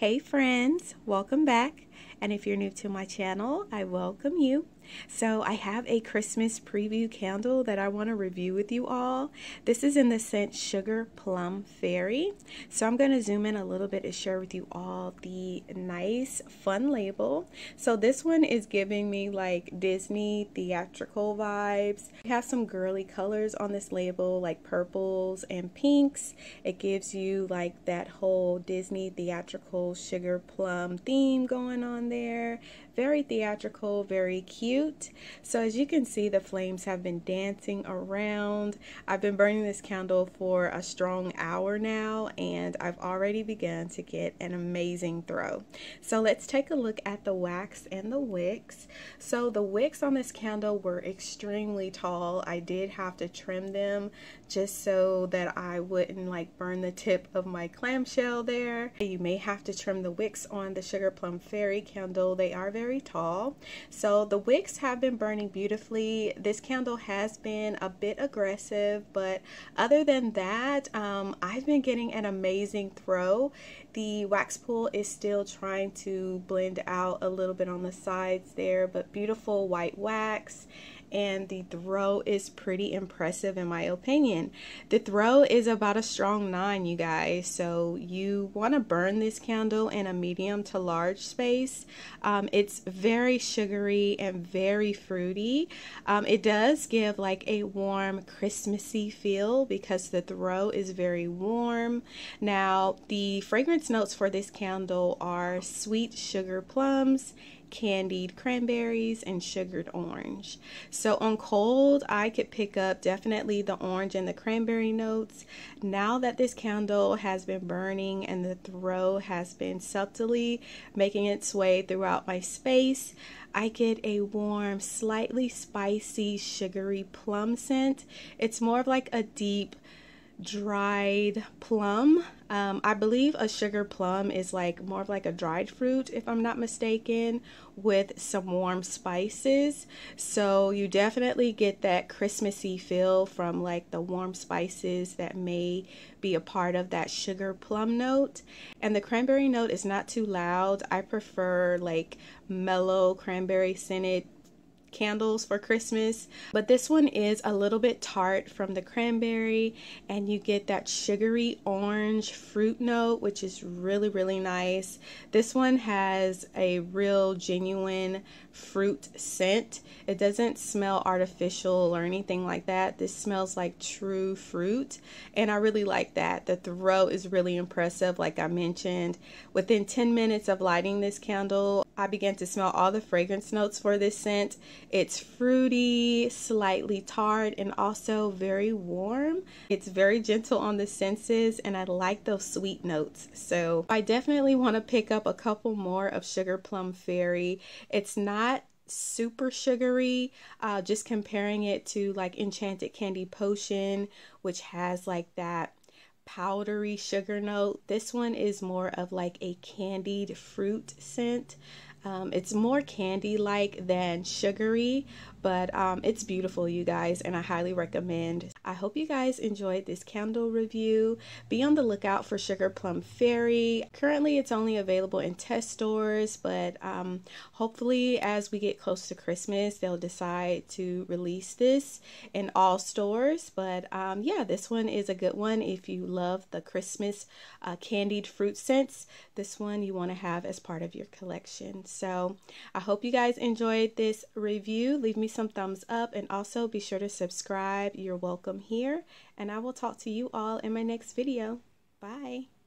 Hey friends, welcome back, and if you're new to my channel, I welcome you. So I have a Christmas preview candle that I want to review with you all. This is in the scent Sugar Plum Fairy. So I'm going to zoom in a little bit to share with you all the nice fun label. So this one is giving me like Disney theatrical vibes. We have some girly colors on this label like purples and pinks. It gives you like that whole Disney theatrical sugar plum theme going on there. Very theatrical, very cute. So as you can see, the flames have been dancing around. I've been burning this candle for a strong hour now, and I've already begun to get an amazing throw. So let's take a look at the wax and the wicks. So the wicks on this candle were extremely tall. I did have to trim them just so that I wouldn't like burn the tip of my clamshell there. You may have to trim the wicks on the Sugar Plum Fairy candle. They are very tall. So the wicks have been burning beautifully. This candle has been a bit aggressive, but other than that, I've been getting an amazing throw. The wax pool is still trying to blend out a little bit on the sides there, but beautiful white wax. And the throw is pretty impressive in my opinion. The throw is about a strong 9, you guys. So you want to burn this candle in a medium to large space. It's very sugary and very fruity. It does give like a warm Christmassy feel because the throw is very warm. Now the fragrance notes for this candle are sweet sugar plums, candied cranberries, and sugared orange. So on cold, I could pick up definitely the orange and the cranberry notes. Now that this candle has been burning and the throw has been subtly making its way throughout my space, I get a warm, slightly spicy, sugary plum scent. It's more of like a deep dried plum. I believe a sugar plum is like more of like a dried fruit, if I'm not mistaken, with some warm spices. So you definitely get that Christmassy feel from like the warm spices that may be a part of that sugar plum note. And the cranberry note is not too loud. I prefer like mellow cranberry scented candles for Christmas, but this one is a little bit tart from the cranberry, and you get that sugary orange fruit note, which is really nice. This one has a real genuine fruit scent. It doesn't smell artificial or anything like that. This smells like true fruit, and I really like that. The throw is really impressive. Like I mentioned, within 10 minutes of lighting this candle, I began to smell all the fragrance notes for this scent. It's fruity, slightly tart, and also very warm. It's very gentle on the senses, and I like those sweet notes. So I definitely want to pick up a couple more of Sugar Plum Fairy. It's not super sugary, just comparing it to like Enchanted Candy Potion, which has like that powdery sugar note. This one is more of like a candied fruit scent. It's more candy-like than sugary, but it's beautiful, you guys, and I highly recommend. I hope you guys enjoyed this candle review. Be on the lookout for Sugar Plum Fairy. Currently, it's only available in test stores, but hopefully as we get close to Christmas, they'll decide to release this in all stores. But yeah, this one is a good one if you love the Christmas candied fruit scents. This one you want to have as part of your collection. So I hope you guys enjoyed this review. Leave me some thumbs up, and also be sure to subscribe. You're welcome here, and I will talk to you all in my next video. Bye.